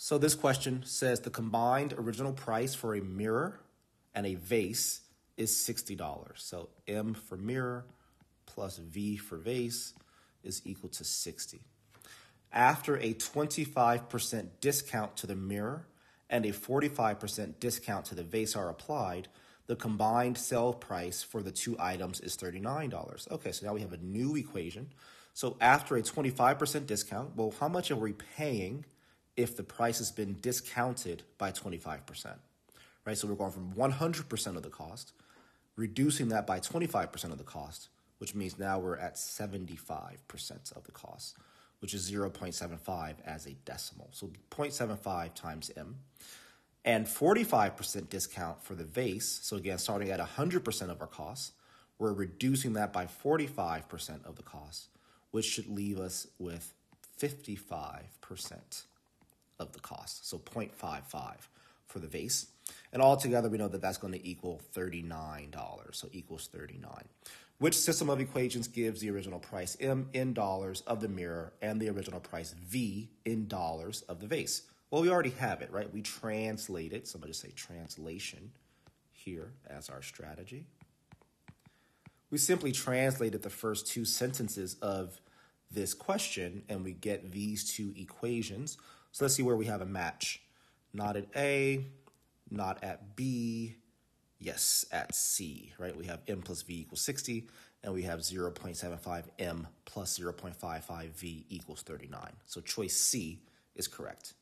So this question says the combined original price for a mirror and a vase is $60. So M for mirror plus V for vase is equal to 60. After a 25% discount to the mirror and a 45% discount to the vase are applied, the combined sale price for the two items is $39. Okay, so now we have a new equation. So after a 25% discount, well, how much are we paying if the price has been discounted by 25%? Right, so we're going from 100% of the cost, reducing that by 25% of the cost, which means now we're at 75% of the cost, which is 0.75 as a decimal. So 0.75 times M. And 45% discount for the vase. So again, starting at 100% of our costs, we're reducing that by 45% of the cost, which should leave us with 55% of the cost. So 0.55 for the vase. And altogether, we know that that's going to equal $39. So equals 39. Which system of equations gives the original price M in dollars of the mirror and the original price V in dollars of the vase? Well, we already have it, right? We translate it. Somebody say translation here as our strategy. We simply translated the first two sentences of this question, and we get these two equations. So let's see where we have a match. Not at A, not at B, yes, at C, right? We have M plus V equals 60, and we have 0.75 M plus 0.55 V equals 39. So choice C is correct.